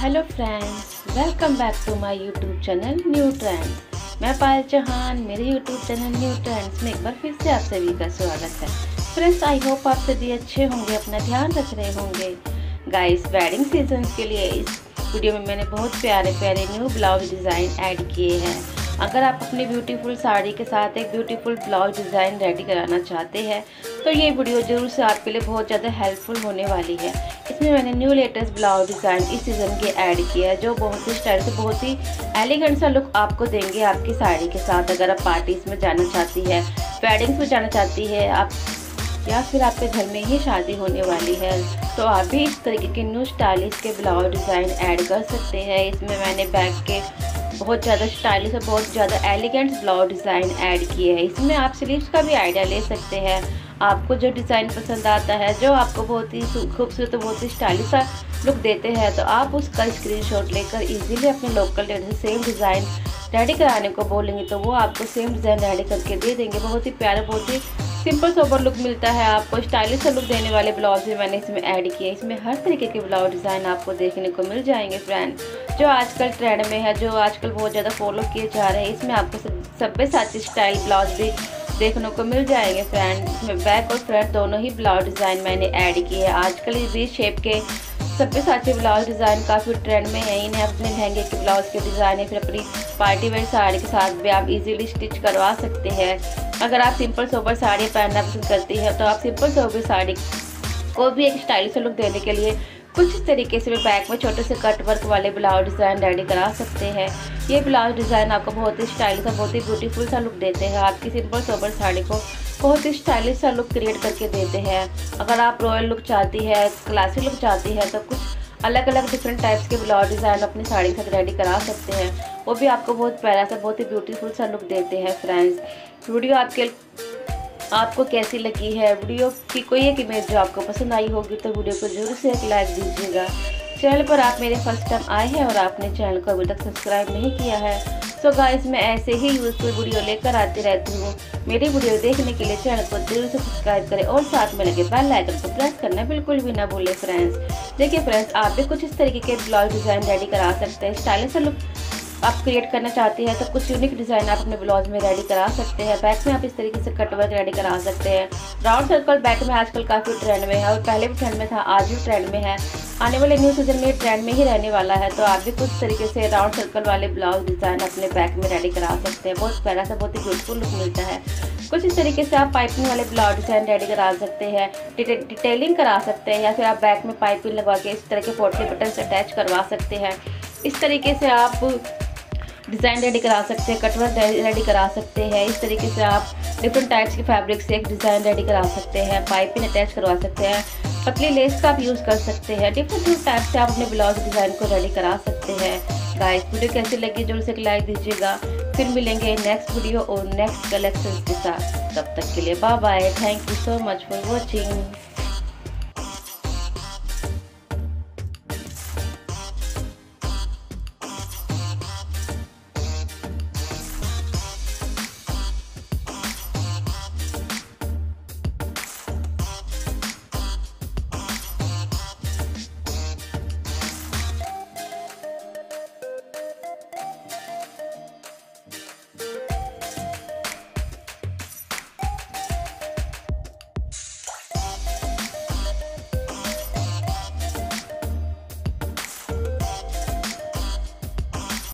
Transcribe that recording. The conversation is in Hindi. Hello friends, welcome back to my YouTube channel new trend. मैं पायल चौहान, मेरे यूट्यूब चैनल न्यू ट्रेंड्स में एक बार फिर से आप सभी का स्वागत है। फ्रेंड्स, आई होप आप सभी अच्छे होंगे, अपना ध्यान रख रहे होंगे। गाइस, वेडिंग सीजन के लिए इस वीडियो में मैंने बहुत प्यारे प्यारे न्यू ब्लाउज डिज़ाइन ऐड किए हैं। अगर आप अपनी ब्यूटीफुल साड़ी के साथ एक ब्यूटीफुल ब्लाउज डिज़ाइन रेडी कराना चाहते हैं तो ये वीडियो जरूर से आपके लिए बहुत ज़्यादा हेल्पफुल होने वाली है। इसमें मैंने न्यू लेटेस्ट ब्लाउज डिज़ाइन इस सीज़न के ऐड किया है जो बहुत ही स्टाइल से बहुत ही एलिगेंट सा लुक आपको देंगे आपकी साड़ी के साथ। अगर आप पार्टीज़ में जाना चाहती है, वेडिंग्स में जाना चाहती है आप, या फिर आपके घर में ही शादी होने वाली है, तो आप भी इस तरीके के न्यू स्टाइलिश के ब्लाउज डिज़ाइन ऐड कर सकते हैं। इसमें मैंने बैक के बहुत ज़्यादा स्टाइलिश और बहुत ज़्यादा एलिगेंट ब्लाउज डिज़ाइन ऐड किए हैं। इसमें आप स्लीव्स का भी आइडिया ले सकते हैं। आपको जो डिज़ाइन पसंद आता है, जो आपको बहुत ही खूबसूरत और बहुत ही स्टाइलिश सा लुक देते हैं, तो आप उसका स्क्रीनशॉट लेकर इजीली अपने लोकल टेलर से सेम डिज़ाइन रेडी कराने को बोलेंगे तो वो आपको सेम डिज़ाइन रेडी करके दे देंगे। बहुत ही प्यारा, बहुत ही सिंपल सोबर लुक मिलता है आपको। स्टाइलिश लुक देने वाले ब्लाउज भी मैंने इसमें ऐड किए। इसमें हर तरीके के ब्लाउज डिज़ाइन आपको देखने को मिल जाएंगे फ्रेंड, जो आजकल ट्रेंड में है, जो आजकल बहुत ज़्यादा फॉलो किए जा रहे हैं। इसमें आपको सभ्यसाची स्टाइल ब्लाउज भी देखने को मिल जाएंगे फ्रेंड। इसमें बैक और फ्रंट दोनों ही ब्लाउज डिज़ाइन मैंने ऐड किए हैं। आजकल इस वी शेप के सभ्यसाची ब्लाउज डिज़ाइन काफ़ी ट्रेंड में है। इन्हें अपने लहंगे के ब्लाउज के डिज़ाइन या फिर अपनी पार्टी वेयर साड़ी के साथ भी आप इजीली स्टिच करवा सकते हैं। अगर आप सिंपल सोबर साड़ी पहनना पसंद करती हैं तो आप सिंपल सोबर साड़ी को भी एक स्टाइलिश लुक देने के लिए कुछ इस तरीके से भी बैक में छोटे से कट वर्क वाले ब्लाउज डिज़ाइन रेडी करा सकते हैं। ये ब्लाउज डिज़ाइन आपको बहुत ही स्टाइलिश और बहुत ही ब्यूटीफुल सा लुक देते हैं। आपकी सिंपल सोबर साड़ी को बहुत ही स्टाइलिश सा लुक क्रिएट करके देते हैं। अगर आप रॉयल लुक चाहती है, क्लासिक लुक चाहती है, तो कुछ अलग अलग डिफरेंट टाइप्स के ब्लाउज डिज़ाइन अपनी साड़ी के साथ रेडी करा सकते हैं। वो भी आपको बहुत प्यारा सा, बहुत ही ब्यूटीफुल सा लुक देते हैं। फ्रेंड्स, वीडियो आपको कैसी लगी है, वीडियो की कोई एक इमेज जो आपको पसंद आई होगी तो वीडियो को जरूर से एक लाइक दीजिएगा। चैनल पर आप मेरे फर्स्ट टाइम आए हैं और आपने चैनल को अभी तक सब्सक्राइब नहीं किया है, सो गाइस, मैं ऐसे ही यूजफुल वीडियो लेकर आती रहती हूँ। मेरी वीडियो देखने के लिए चैनल को जरूर से सब्सक्राइब करें और साथ में लगे बेल आइकन को प्रेस करना बिल्कुल भी ना भूलें। फ्रेंड्स, देखिए फ्रेंड्स, आप भी कुछ इस तरीके के ब्लाउज डिज़ाइन रेडी करा सकते हैं। स्टाइलिश लुक आप क्रिएट करना चाहते हैं तो कुछ यूनिक डिज़ाइन आप अपने ब्लाउज में रेडी करा सकते हैं। बैक में आप इस तरीके से कट वर्क रेडी करा सकते हैं। राउंड सर्कल बैक में आजकल काफ़ी ट्रेंड में है और पहले भी ट्रेंड में था, आज भी ट्रेंड में है, आने वाले न्यू सीजन में ट्रेंड में ही रहने वाला है। तो आप भी कुछ तरीके से राउंड सर्कल वाले ब्लाउज डिज़ाइन अपने बैक में रेडी करा सकते हैं। बहुत प्यारा सा, बहुत ही ब्यूटीफुल लुक मिलता है। कुछ इस तरीके से आप पाइपिंग वाले ब्लाउज डिज़ाइन रेडी करा सकते हैं, डिटेलिंग करा सकते हैं, या फिर आप बैक में पाइपिंग लगवा के इस तरह के पोटली बटन्स अटैच करवा सकते हैं। इस तरीके से आप डिज़ाइन रेडी करा सकते हैं, कटवर्क रेडी करा सकते हैं। इस तरीके से आप डिफरेंट टाइप्स के फैब्रिक से एक डिज़ाइन रेडी करा सकते हैं, पाइपिंग अटैच करवा सकते हैं, पतली लेस का आप यूज़ कर सकते हैं। डिफरेंट टाइप से आप अपने ब्लाउज डिज़ाइन को रेडी करा सकते हैं। गाइस, वीडियो कैसी लगी जरूर से लाइक दीजिएगा। फिर मिलेंगे नेक्स्ट वीडियो और नेक्स्ट कलेक्शंस के साथ। तब तक के लिए bye bye. Thank you so much for watching.